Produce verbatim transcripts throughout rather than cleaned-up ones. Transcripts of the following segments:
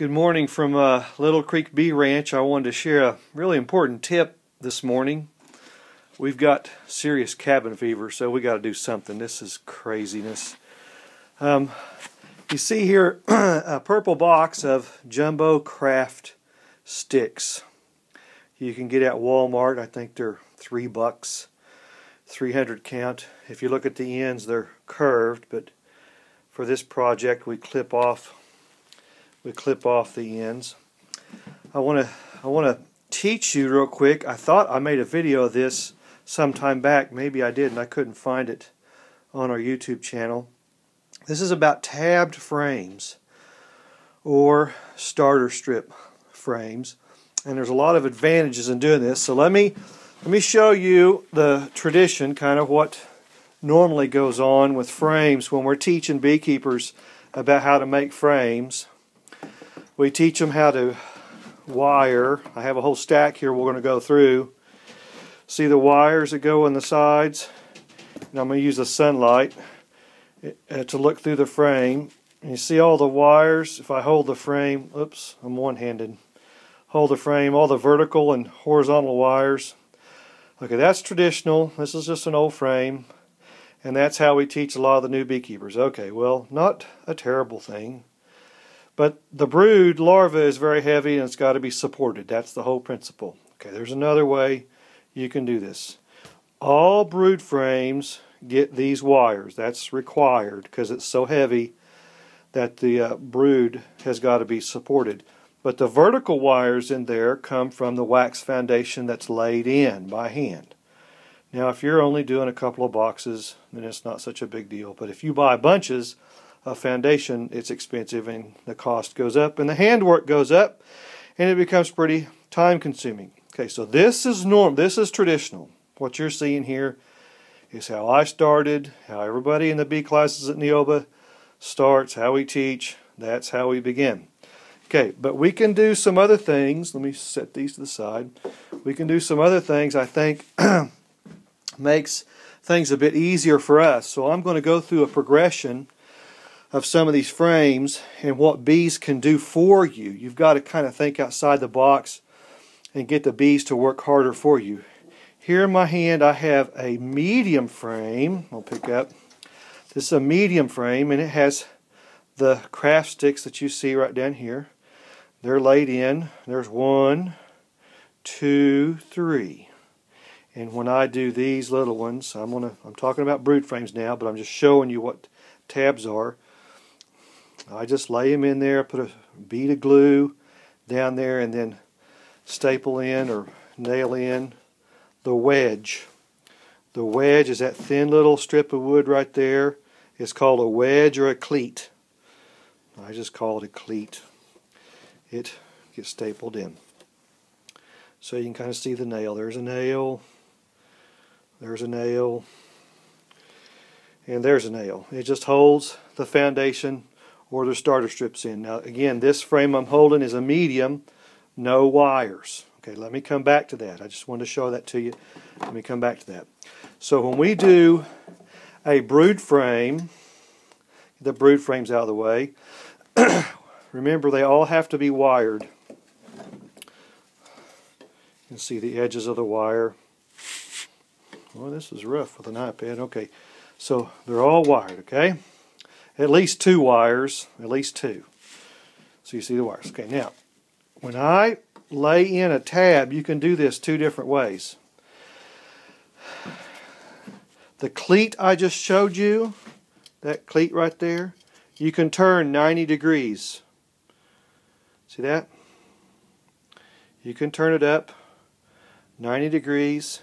Good morning from uh, Little Creek Bee Ranch. I wanted to share a really important tip this morning. We've got serious cabin fever, so we got to do something. This is craziness. Um, you see here a purple box of Jumbo Craft sticks. You can get at Walmart. I think they're three bucks, three hundred count. If you look at the ends, they're curved, but for this project, we clip off. We clip off the ends. I want to I want to teach you real quick. I thought I made a video of this some time back. Maybe I did and I couldn't find it on our YouTube channel. This is about tabbed frames or starter strip frames, and there's a lot of advantages in doing this. So let me let me show you the tradition, kind of what normally goes on with frames when we're teaching beekeepers about how to make frames. We teach them how to wire. I have a whole stack here we're going to go through. See the wires that go on the sides? And I'm going to use the sunlight to look through the frame. And you see all the wires. If I hold the frame, oops, I'm one-handed. Hold the frame, all the vertical and horizontal wires. Okay, that's traditional. This is just an old frame. And that's how we teach a lot of the new beekeepers. Okay, well, not a terrible thing. But the brood larva is very heavy and it's got to be supported. That's the whole principle. Okay, there's another way you can do this. All brood frames get these wires. That's required because it's so heavy that the uh, brood has got to be supported. But the vertical wires in there come from the wax foundation that's laid in by hand. Now, if you're only doing a couple of boxes, then it's not such a big deal. But if you buy bunches, a foundation, it's expensive and the cost goes up and the handwork goes up and it becomes pretty time consuming. Okay, so this is norm, this is traditional. What you're seeing here is how I started, how everybody in the bee classes at Neoba starts, how we teach, that's how we begin. Okay, but we can do some other things. Let me set these to the side. We can do some other things I think makes things a bit easier for us. So I'm going to go through a progression of some of these frames and what bees can do for you. You've got to kind of think outside the box and get the bees to work harder for you. Here in my hand I have a medium frame. I'll pick up. This is a medium frame and it has the craft sticks that you see right down here. They're laid in. There's one, two, three. And when I do these little ones, I'm gonna I'm talking about brood frames now, but I'm just showing you what tabs are. I just lay them in there, put a bead of glue down there, and then staple in or nail in the wedge. The wedge is that thin little strip of wood right there. It's called a wedge or a cleat. I just call it a cleat. It gets stapled in. So you can kind of see the nail. There's a nail. There's a nail. And there's a nail. It just holds the foundation or the starter strips in. Now again, this frame I'm holding is a medium, no wires. Okay, let me come back to that. I just wanted to show that to you. Let me come back to that. So when we do a brood frame, the brood frame's out of the way. Remember, they all have to be wired. You can see the edges of the wire. Well, this is rough with an iPad. Okay, so they're all wired, okay? At least two wires, at least two. So you see the wires. Okay, now, when I lay in a tab, you can do this two different ways. The cleat I just showed you, that cleat right there, you can turn ninety degrees. See that? You can turn it up ninety degrees,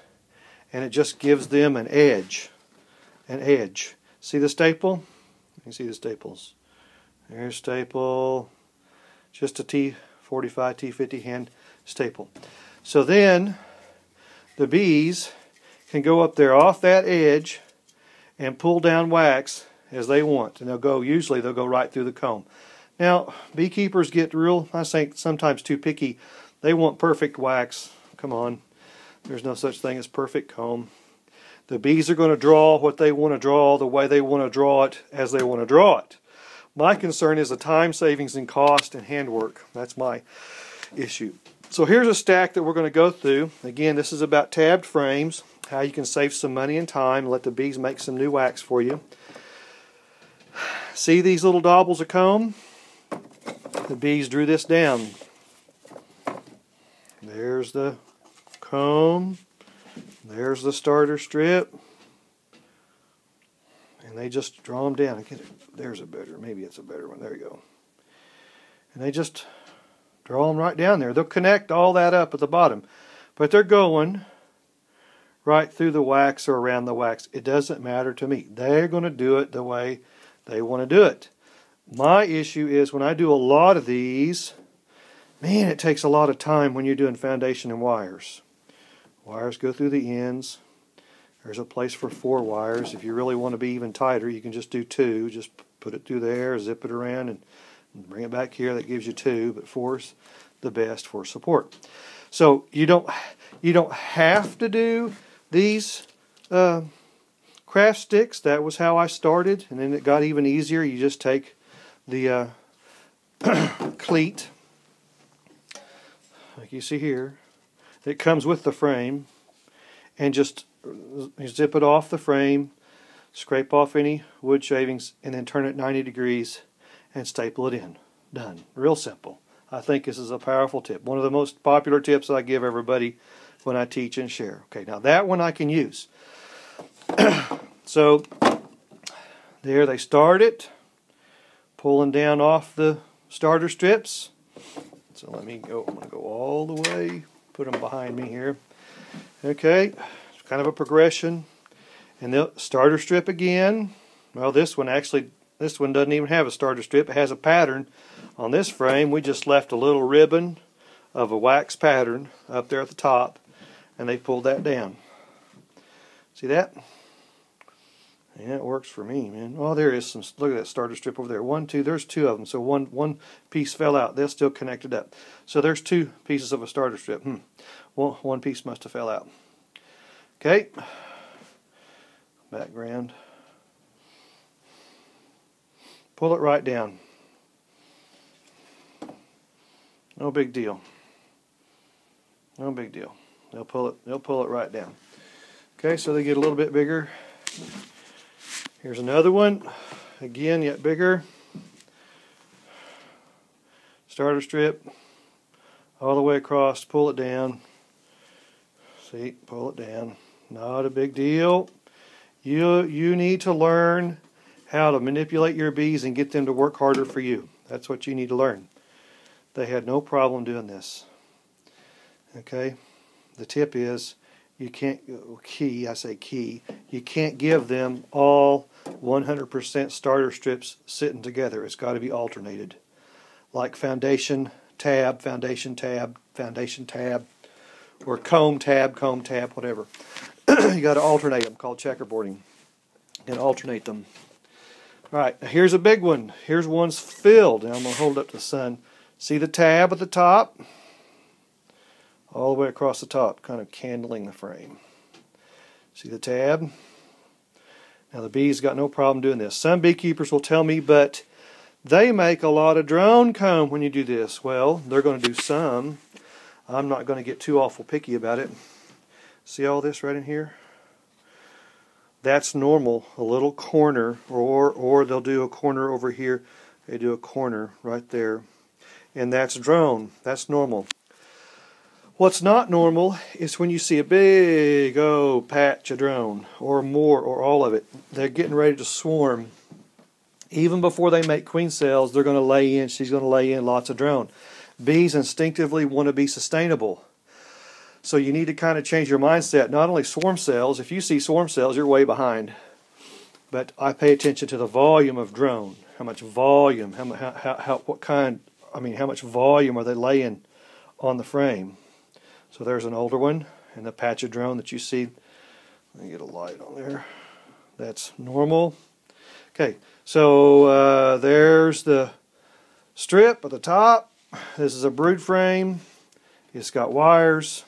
and it just gives them an edge, an edge. See the staple? You see the staples. There's staple, just a T forty-five, T fifty hand staple. So then the bees can go up there off that edge and pull down wax as they want. And they'll go, usually they'll go right through the comb. Now, beekeepers get real, I think, sometimes too picky. They want perfect wax. Come on, there's no such thing as perfect comb. The bees are going to draw what they want to draw, the way they want to draw it, as they want to draw it. My concern is the time savings and cost and handwork. That's my issue. So here's a stack that we're going to go through. Again, this is about tabbed frames, how you can save some money and time, let the bees make some new wax for you. See these little daubs of comb? The bees drew this down. There's the comb. There's the starter strip. And they just draw them down. There's a better, maybe it's a better one. There you go. And they just draw them right down there. They'll connect all that up at the bottom. But they're going right through the wax or around the wax. It doesn't matter to me. They're going to do it the way they want to do it. My issue is when I do a lot of these, man, it takes a lot of time when you're doing foundation and wires. Wires go through the ends. There's a place for four wires. If you really want to be even tighter, you can just do two. Just put it through there, zip it around, and bring it back here. That gives you two, but four's the best for support. So you don't you don't have to do these uh, craft sticks. That was how I started, and then it got even easier. You just take the uh, cleat, like you see here, that comes with the frame, and just zip it off the frame, scrape off any wood shavings, and then turn it ninety degrees and staple it in. Done. Real simple. I think this is a powerful tip. One of the most popular tips I give everybody when I teach and share. Okay, now that one I can use. So, there they start it, pulling down off the starter strips. So let me go, I'm going to go all the way, put them behind me here. Okay. Kind of a progression, and the starter strip again. Well, this one actually, this one doesn't even have a starter strip. It has a pattern on this frame. We just left a little ribbon of a wax pattern up there at the top, and they pulled that down. See that? Yeah, it works for me, man. Oh, there is some. Look at that starter strip over there. One, two. There's two of them. So one one piece fell out. They're still connected up. So there's two pieces of a starter strip. Hmm. One one piece must have fell out. Okay, background, pull it right down, no big deal, no big deal, they'll pull it, they'll pull it right down. Okay, so they get a little bit bigger. Here's another one, again, yet bigger, starter strip, all the way across, pull it down, see, pull it down. Not a big deal. You, you need to learn how to manipulate your bees and get them to work harder for you. That's what you need to learn. They had no problem doing this. Okay? The tip is, you can't, key, I say key, you can't give them all one hundred percent starter strips sitting together. It's got to be alternated. Like foundation, tab, foundation, tab, foundation, tab, or comb, tab, comb, tab, whatever. You got to alternate them, called checkerboarding, and alternate them. All right, now here's a big one. Here's one's filled. Now I'm going to hold it up to the sun. See the tab at the top? All the way across the top, kind of candling the frame. See the tab? Now the bees got no problem doing this. Some beekeepers will tell me, but they make a lot of drone comb when you do this. Well, they're going to do some. I'm not going to get too awful picky about it. See all this right in here? That's normal. A little corner, or or they'll do a corner over here. They do a corner right there. And that's drone. That's normal. What's not normal is when you see a big old patch of drone, or more, or all of it. They're getting ready to swarm. Even before they make queen cells, they're going to lay in. She's going to lay in lots of drone. Bees instinctively want to be sustainable. So you need to kind of change your mindset. Not only swarm cells, if you see swarm cells, you're way behind. But I pay attention to the volume of drone. How much volume, how, how, how, what kind, I mean, how much volume are they laying on the frame? So there's an older one, and the patch of drone that you see. Let me get a light on there. That's normal. Okay, so uh, there's the strip at the top. This is a brood frame. It's got wires.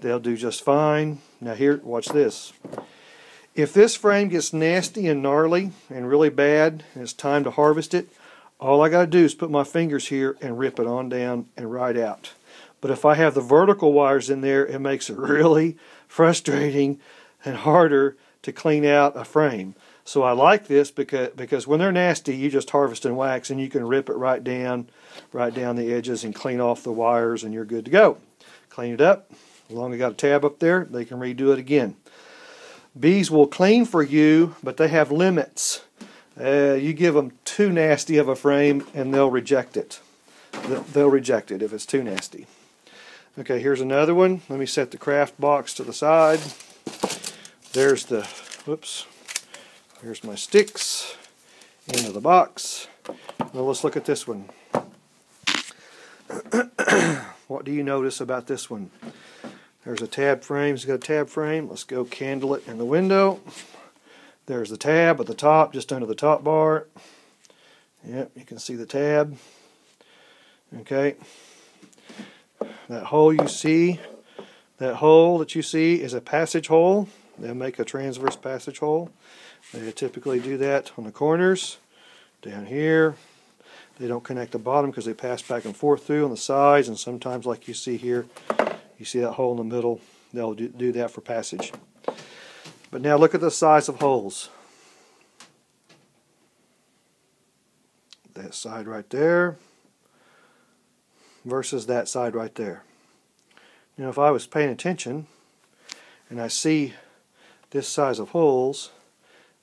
They'll do just fine. Now here, watch this. If this frame gets nasty and gnarly and really bad, and it's time to harvest it, all I got to do is put my fingers here and rip it on down and right out. But if I have the vertical wires in there, it makes it really frustrating and harder to clean out a frame. So I like this because because when they're nasty, you just harvest and wax and you can rip it right down, right down the edges and clean off the wires and you're good to go. Clean it up. As long as you got a tab up there, they can redo it again. Bees will clean for you, but they have limits. Uh, you give them too nasty of a frame and they'll reject it. They'll, they'll reject it if it's too nasty. Okay, here's another one. Let me set the craft box to the side. There's the, whoops. Here's my sticks into the box. Now let's look at this one. What do you notice about this one? There's a tab frame. It's got a tab frame. Let's go candle it in the window. There's the tab at the top, just under the top bar. Yep, you can see the tab. Okay. That hole you see, that hole that you see is a passage hole. They'll make a transverse passage hole. They typically do that on the corners, down here. They don't connect the bottom because they pass back and forth through on the sides, and sometimes, like you see here, you see that hole in the middle. They'll do, do that for passage. But now look at the size of holes. That side right there versus that side right there. Now, if I was paying attention and I see this size of holes,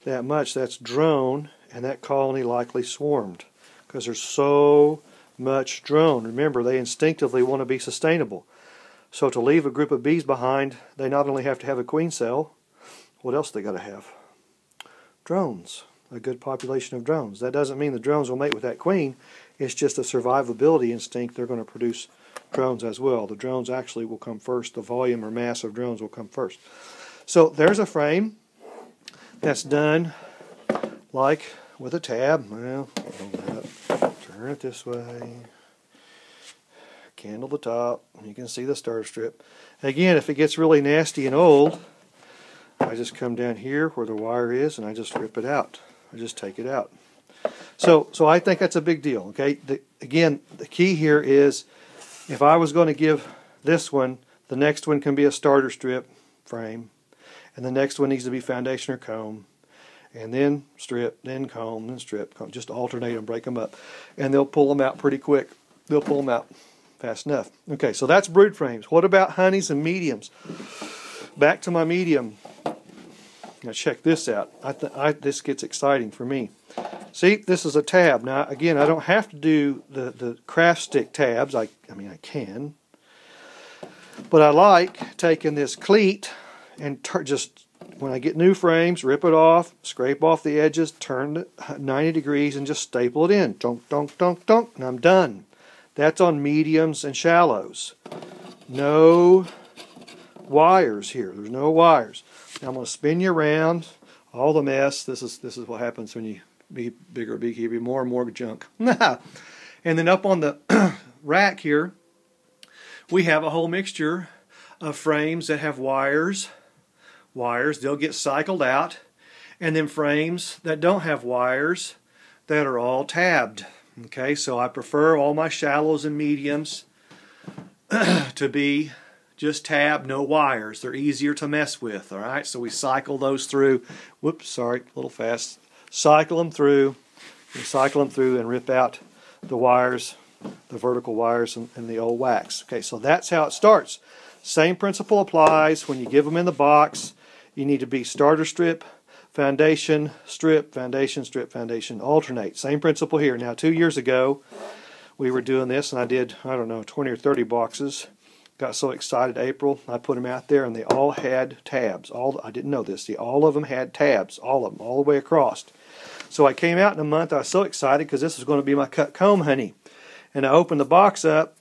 that much, that's drone, and that colony likely swarmed because there's so much drone. Remember, they instinctively want to be sustainable. So to leave a group of bees behind, they not only have to have a queen cell, what else they got to have? Drones, a good population of drones. That doesn't mean the drones will mate with that queen. It's just a survivability instinct. They're going to produce drones as well. The drones actually will come first. The volume or mass of drones will come first. So there's a frame. That's done like with a tab. Well, turn it this way. Candle the top. You can see the starter strip. Again, if it gets really nasty and old, I just come down here where the wire is and I just rip it out. I just take it out. So, so I think that's a big deal. Okay. The, again, the key here is if I was going to give this one, the next one can be a starter strip frame. And the next one needs to be foundation or comb, and then strip, then comb, then strip. Comb. Just alternate and break them up, and they'll pull them out pretty quick. They'll pull them out fast enough. Okay, so that's brood frames. What about honeys and mediums? Back to my medium. Now check this out. I th I, this gets exciting for me. See, this is a tab. Now again, I don't have to do the the craft stick tabs. I I mean I can, but I like taking this cleat. And just when I get new frames, rip it off, scrape off the edges, turn it ninety degrees, and just staple it in. Donk, donk, donk, donk, and I'm done. That's on mediums and shallows. No wires here. There's no wires. Now I'm going to spin you around. All the mess. This is this is what happens when you be bigger beekeeper. More and more junk. And then up on the rack here, we have a whole mixture of frames that have wires. Wires, they'll get cycled out, and then frames that don't have wires that are all tabbed. Okay, so I prefer all my shallows and mediums to be just tabbed, no wires. They're easier to mess with, all right? So we cycle those through. Whoops, sorry, a little fast. Cycle them through, and cycle them through and rip out the wires, the vertical wires and, and the old wax. Okay, so that's how it starts. Same principle applies when you give them in the box. You need to be starter strip, foundation strip, foundation strip, foundation, alternate. Same principle here. Now, two years ago, we were doing this, and I did, I don't know, twenty or thirty boxes. Got so excited, April, I put them out there, and they all had tabs. All I didn't know this. The, all of them had tabs, all of them, all the way across. So I came out in a month. I was so excited because this was going to be my cut comb honey. And I opened the box up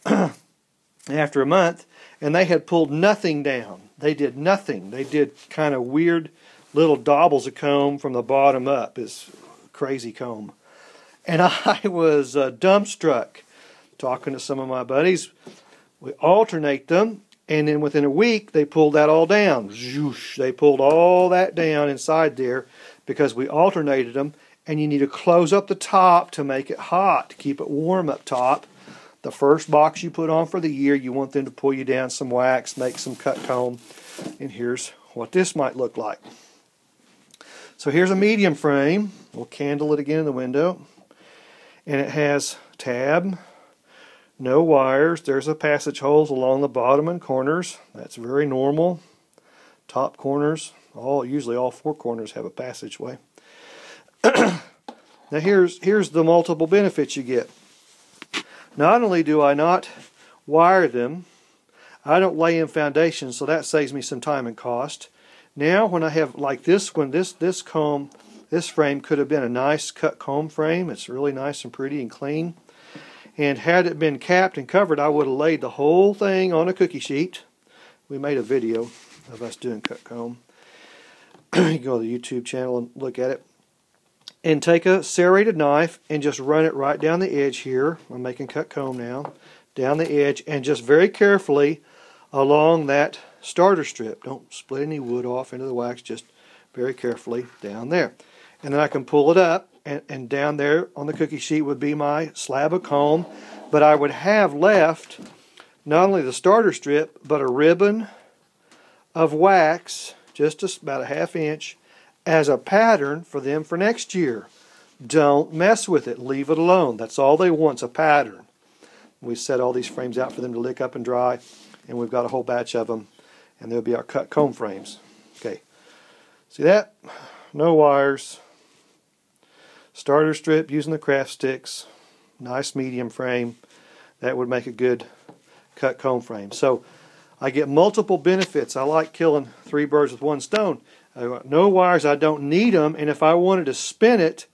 after a month, and they had pulled nothing down. They did nothing. They did kind of weird little dobbles of comb from the bottom up. It's crazy comb. And I was uh, dumbstruck talking to some of my buddies. We alternate them, and then within a week, they pulled that all down. They pulled all that down inside there because we alternated them, and you need to close up the top to make it hot, to keep it warm up top. The first box you put on for the year, you want them to pull you down some wax, make some cut comb, and here's what this might look like. So here's a medium frame. We'll candle it again in the window, and it has tab, no wires. There's the passage holes along the bottom and corners. That's very normal. Top corners, all usually all four corners have a passageway. Now here's here's the multiple benefits you get. Not only do I not wire them, I don't lay in foundations, so that saves me some time and cost. Now when I have like this one, this this comb, this frame could have been a nice cut comb frame. It's really nice and pretty and clean. And had it been capped and covered, I would have laid the whole thing on a cookie sheet. We made a video of us doing cut comb. You can go to the YouTube channel and look at it. And take a serrated knife and just run it right down the edge here. I'm making cut comb now. Down the edge, and just very carefully along that starter strip. Don't split any wood off into the wax, just very carefully down there. And then I can pull it up, and, and down there on the cookie sheet would be my slab of comb. But I would have left not only the starter strip, but a ribbon of wax, just a, about a half inch, as a pattern for them for next year. Don't mess with it. Leave it alone. That's all they want's a pattern. We set all these frames out for them to lick up and dry, and we've got a whole batch of them, and they'll be our cut comb frames. Okay, see that? No wires. Starter strip using the craft sticks. Nice medium frame. That would make a good cut comb frame. So I get multiple benefits. I like killing three birds with one stone. No wires, I don't need them, and if I wanted to spin it,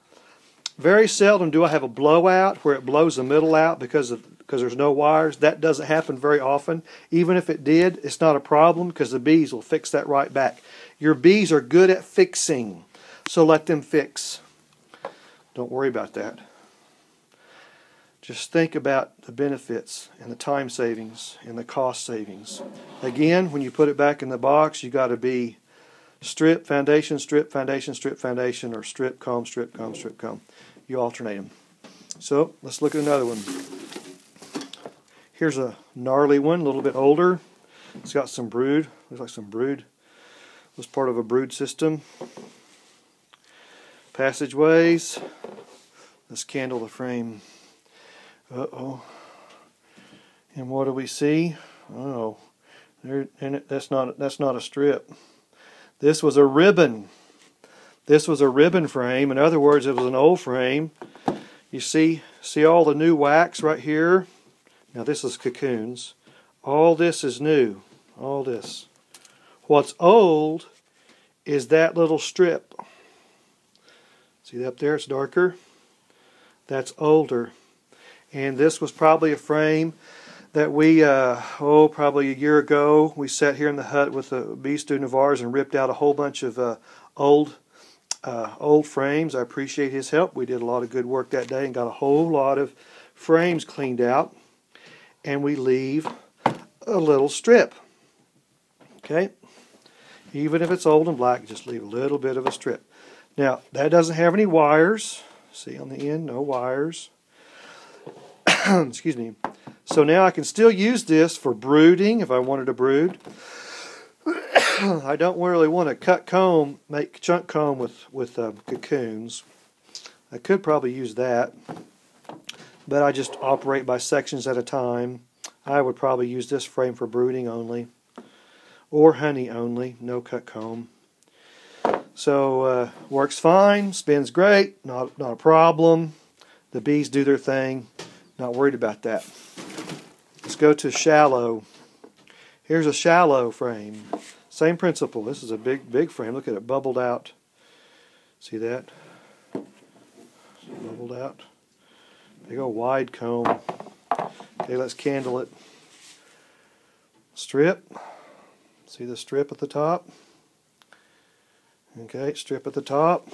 very seldom do I have a blowout where it blows the middle out because of because there's no wires. That doesn't happen very often. Even if it did, it's not a problem because the bees will fix that right back. Your bees are good at fixing, so let them fix. Don't worry about that. Just think about the benefits and the time savings and the cost savings. Again, when you put it back in the box, you got to be strip, foundation, strip, foundation, strip, foundation, or strip, comb, strip, comb, strip, comb. You alternate them. So let's look at another one. Here's a gnarly one, a little bit older. It's got some brood. Looks like some brood. It was part of a brood system. Passageways. Let's candle the frame. Uh-oh. And what do we see? Oh, there, and it, that's not that's not a strip. This was a ribbon. This was a ribbon frame. In other words, it was an old frame. You see, see all the new wax right here? Now this is cocoons. All this is new. All this. What's old is that little strip. See that up there? It's darker. That's older. And this was probably a frame that we, uh, oh, probably a year ago, we sat here in the hut with a bee student of ours and ripped out a whole bunch of uh, old uh, old frames. I appreciate his help. We did a lot of good work that day and got a whole lot of frames cleaned out. And we leave a little strip. Okay? Even if it's old and black, just leave a little bit of a strip. Now, that doesn't have any wires. See on the end, no wires. Excuse me. So now I can still use this for brooding if I wanted to brood. I don't really want to cut comb, make chunk comb with, with um, cocoons. I could probably use that, but I just operate by sections at a time. I would probably use this frame for brooding only, or honey only, no cut comb. So uh, works fine, spins great, not, not a problem. The bees do their thing, not worried about that. Let's go to shallow. Here's a shallow frame. Same principle. This is a big, big frame. Look at it bubbled out. See that? Bubbled out. Big old wide comb. Okay, let's candle it. Strip. See the strip at the top? Okay, strip at the top.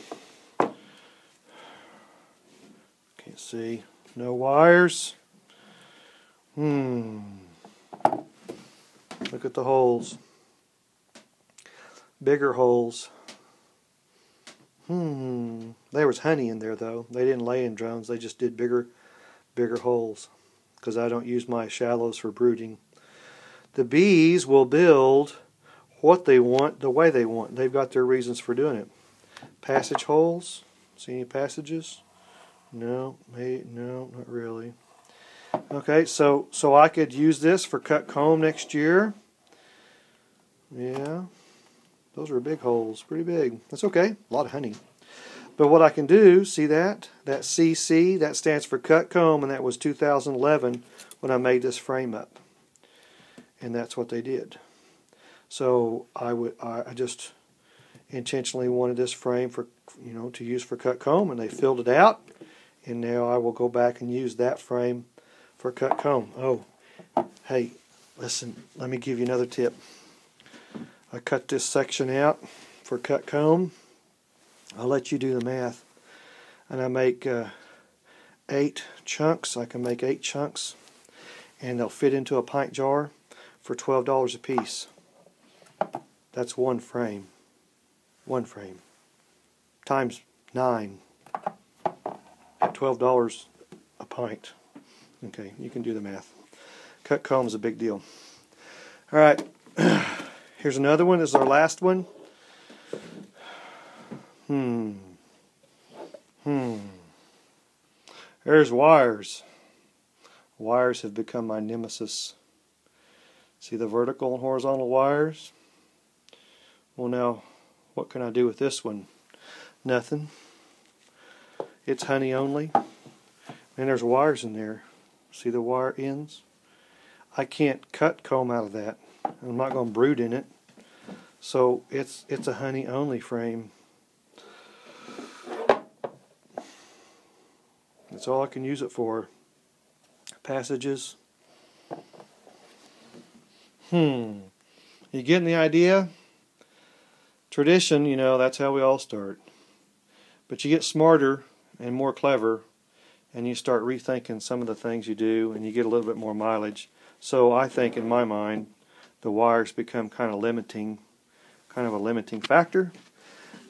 Can't see. No wires. Hmm. Look at the holes. Bigger holes. Hmm. There was honey in there though. They didn't lay in drones. They just did bigger, bigger holes, because I don't use my shallows for brooding. The bees will build what they want, the way they want. They've got their reasons for doing it. Passage holes. See any passages? No, hey, no, not really. Okay, so so I could use this for cut comb next year. Yeah, those are big holes, pretty big. That's okay, a lot of honey. But what I can do, see that? That C C, that stands for cut comb, and that was two thousand eleven when I made this frame up. And that's what they did. So I would, I, I just intentionally wanted this frame for, you know, to use for cut comb, and they filled it out. And now I will go back and use that frame for cut comb. Oh, hey, listen, let me give you another tip. I cut this section out for cut comb. I'll let you do the math. And I make uh, eight chunks. I can make eight chunks. And they'll fit into a pint jar for twelve dollars a piece. That's one frame. One frame. Times nine. At twelve dollars a pint. Okay, you can do the math. Cut comb is a big deal. Alright, here's another one. This is our last one. Hmm. Hmm. There's wires. Wires have become my nemesis. See the vertical and horizontal wires? Well, now, what can I do with this one? Nothing. It's honey only. And there's wires in there. See the wire ends? I can't cut comb out of that. I'm not going to brood in it. So it's it's a honey only frame. That's all I can use it for. Passages. Hmm. You getting the idea? Tradition, you know, that's how we all start. But you get smarter and more clever, and you start rethinking some of the things you do, and you get a little bit more mileage. So I think, in my mind, the wires become kind of limiting, kind of a limiting factor.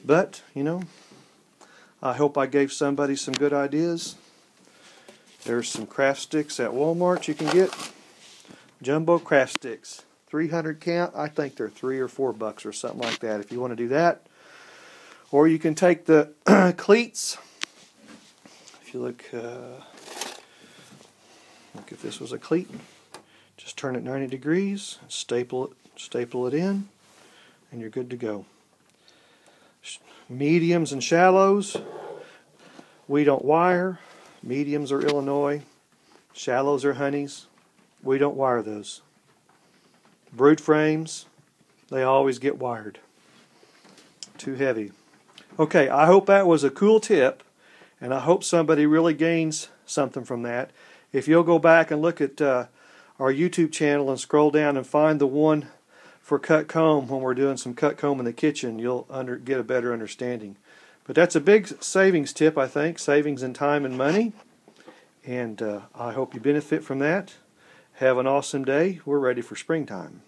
But, you know, I hope I gave somebody some good ideas. There's some craft sticks at Walmart you can get. Jumbo Craft Sticks. three hundred count. I think they're three or four bucks or something like that if you want to do that. Or you can take the cleats. If you look, uh, look if this was a cleat. Just turn it ninety degrees, staple it, staple it in, and you're good to go. Mediums and shallows, we don't wire. Mediums are Illinois. Shallows are honeys. We don't wire those. Brood frames, they always get wired. Too heavy. Okay, I hope that was a cool tip, and I hope somebody really gains something from that. If you'll go back and look at uh, our YouTube channel and scroll down and find the one for cut comb when we're doing some cut comb in the kitchen, you'll under, get a better understanding. But that's a big savings tip, I think. Savings in time and money. And uh, I hope you benefit from that. Have an awesome day. We're ready for springtime.